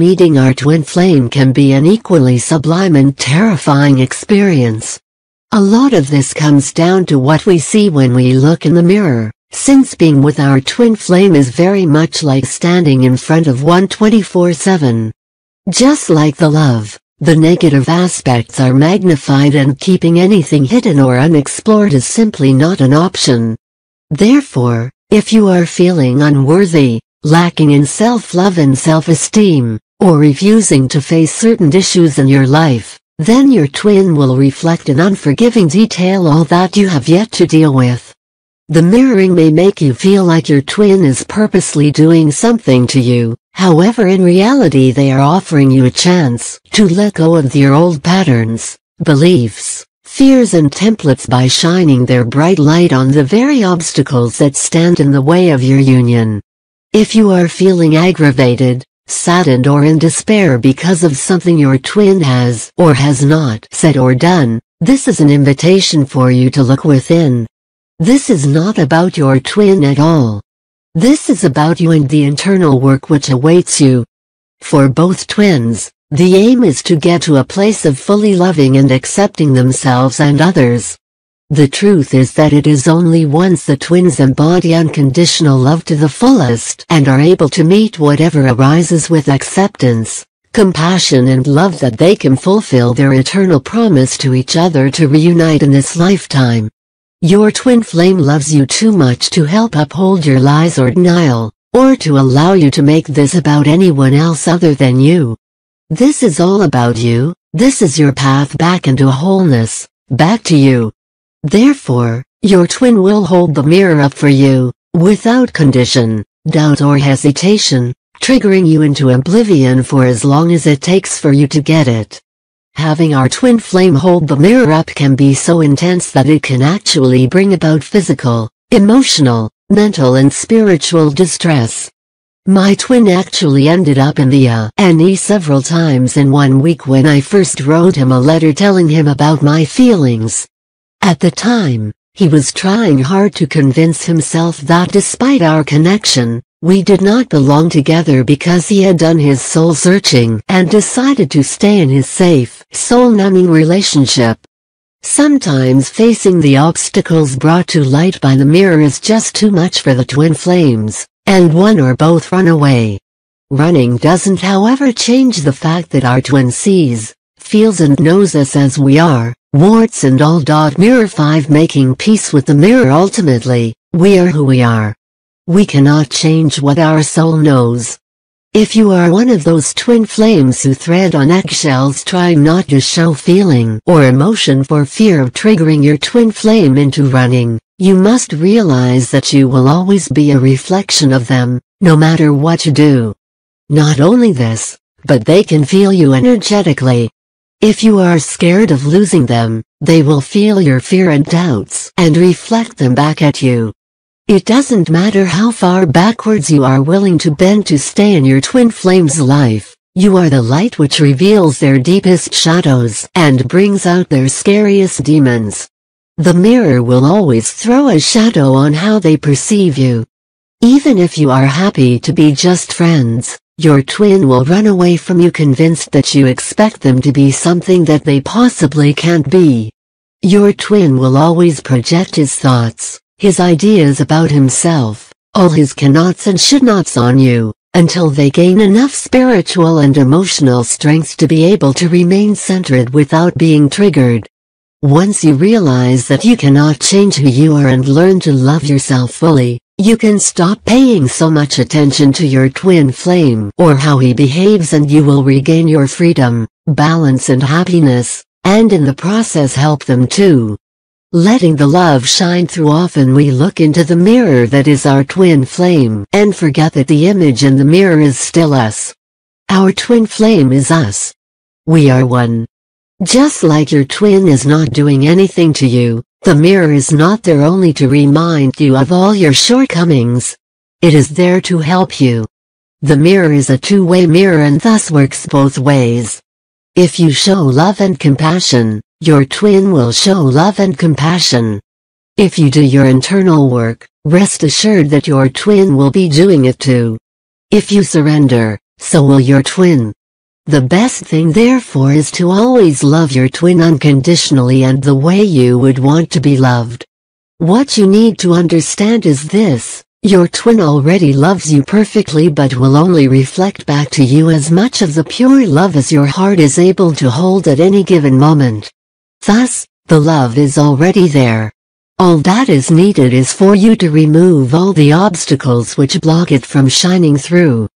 Meeting our twin flame can be an equally sublime and terrifying experience. A lot of this comes down to what we see when we look in the mirror, since being with our twin flame is very much like standing in front of one 24/7. Just like the love, the negative aspects are magnified, and keeping anything hidden or unexplored is simply not an option. Therefore, if you are feeling unworthy, lacking in self-love and self-esteem, or refusing to face certain issues in your life, then your twin will reflect in unforgiving detail all that you have yet to deal with. The mirroring may make you feel like your twin is purposely doing something to you, however in reality they are offering you a chance to let go of your old patterns, beliefs, fears and templates by shining their bright light on the very obstacles that stand in the way of your union. If you are feeling aggravated, saddened or in despair because of something your twin has or has not said or done, this is an invitation for you to look within. This is not about your twin at all. This is about you and the internal work which awaits you. For both twins, the aim is to get to a place of fully loving and accepting themselves and others. The truth is that it is only once the twins embody unconditional love to the fullest and are able to meet whatever arises with acceptance, compassion and love that they can fulfill their eternal promise to each other to reunite in this lifetime. Your twin flame loves you too much to help uphold your lies or denial, or to allow you to make this about anyone else other than you. This is all about you, this is your path back into wholeness, back to you. Therefore, your twin will hold the mirror up for you, without condition, doubt or hesitation, triggering you into oblivion for as long as it takes for you to get it. Having our twin flame hold the mirror up can be so intense that it can actually bring about physical, emotional, mental and spiritual distress. My twin actually ended up in the A&E several times in 1 week when I first wrote him a letter telling him about my feelings. At the time, he was trying hard to convince himself that despite our connection, we did not belong together because he had done his soul searching and decided to stay in his safe, soul-numbing relationship. Sometimes facing the obstacles brought to light by the mirror is just too much for the twin flames, and one or both run away. Running doesn't, however, change the fact that our twin sees, feels and knows us as we are, warts and all. Mirror 5. Making peace with the mirror. Ultimately, we are who we are. We cannot change what our soul knows. If you are one of those twin flames who tread on eggshells trying not to show feeling or emotion for fear of triggering your twin flame into running, you must realize that you will always be a reflection of them, no matter what you do. Not only this, but they can feel you energetically. If you are scared of losing them, they will feel your fear and doubts and reflect them back at you. It doesn't matter how far backwards you are willing to bend to stay in your twin flame's life, you are the light which reveals their deepest shadows and brings out their scariest demons. The mirror will always throw a shadow on how they perceive you. Even if you are happy to be just friends, your twin will run away from you convinced that you expect them to be something that they possibly can't be. Your twin will always project his thoughts, his ideas about himself, all his cannots and shouldnots on you, until they gain enough spiritual and emotional strength to be able to remain centered without being triggered. Once you realize that you cannot change who you are and learn to love yourself fully, you can stop paying so much attention to your twin flame or how he behaves, and you will regain your freedom, balance and happiness, and in the process help them too. Letting the love shine through. Often we look into the mirror that is our twin flame and forget that the image in the mirror is still us. Our twin flame is us. We are one. Just like your twin is not doing anything to you, the mirror is not there only to remind you of all your shortcomings. It is there to help you. The mirror is a two-way mirror and thus works both ways. If you show love and compassion, your twin will show love and compassion. If you do your internal work, rest assured that your twin will be doing it too. If you surrender, so will your twin. The best thing therefore is to always love your twin unconditionally and the way you would want to be loved. What you need to understand is this: your twin already loves you perfectly but will only reflect back to you as much of the pure love as your heart is able to hold at any given moment. Thus, the love is already there. All that is needed is for you to remove all the obstacles which block it from shining through.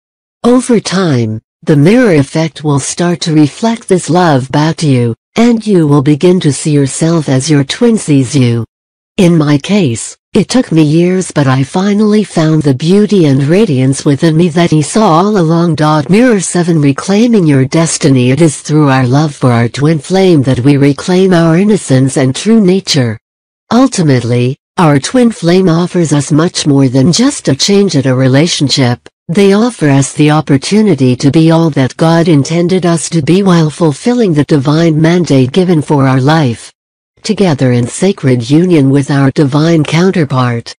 Over time, the mirror effect will start to reflect this love back to you, and you will begin to see yourself as your twin sees you. In my case, it took me years, but I finally found the beauty and radiance within me that he saw all along. Mirror 7: Reclaiming your destiny. It is through our love for our twin flame that we reclaim our innocence and true nature. Ultimately, our twin flame offers us much more than just a change at a relationship. They offer us the opportunity to be all that God intended us to be while fulfilling the divine mandate given for our life. Together in sacred union with our divine counterpart.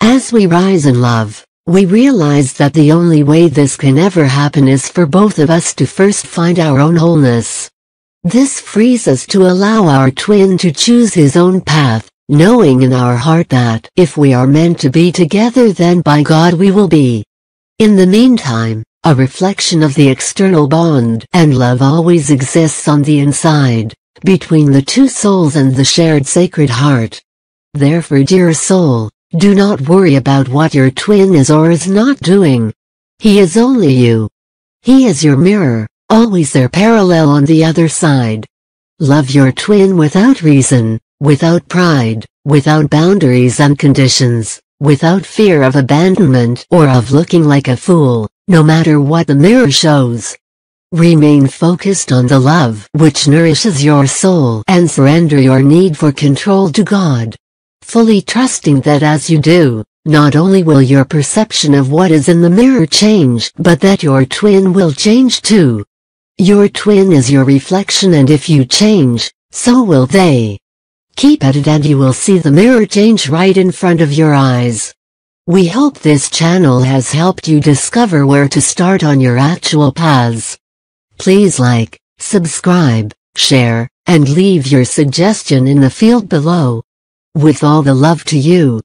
As we rise in love, we realize that the only way this can ever happen is for both of us to first find our own wholeness. This frees us to allow our twin to choose his own path, knowing in our heart that if we are meant to be together, then by God we will be. In the meantime, a reflection of the external bond and love always exists on the inside, between the two souls and the shared sacred heart. Therefore, dear soul, do not worry about what your twin is or is not doing. He is only you. He is your mirror, always their parallel on the other side. Love your twin without reason, without pride, without boundaries and conditions, without fear of abandonment or of looking like a fool, no matter what the mirror shows. Remain focused on the love which nourishes your soul and surrender your need for control to God, fully trusting that as you do, not only will your perception of what is in the mirror change, but that your twin will change too. Your twin is your reflection, and if you change, so will they. Keep at it and you will see the mirror change right in front of your eyes. We hope this channel has helped you discover where to start on your actual paths. Please like, subscribe, share, and leave your suggestion in the field below. With all the love to you.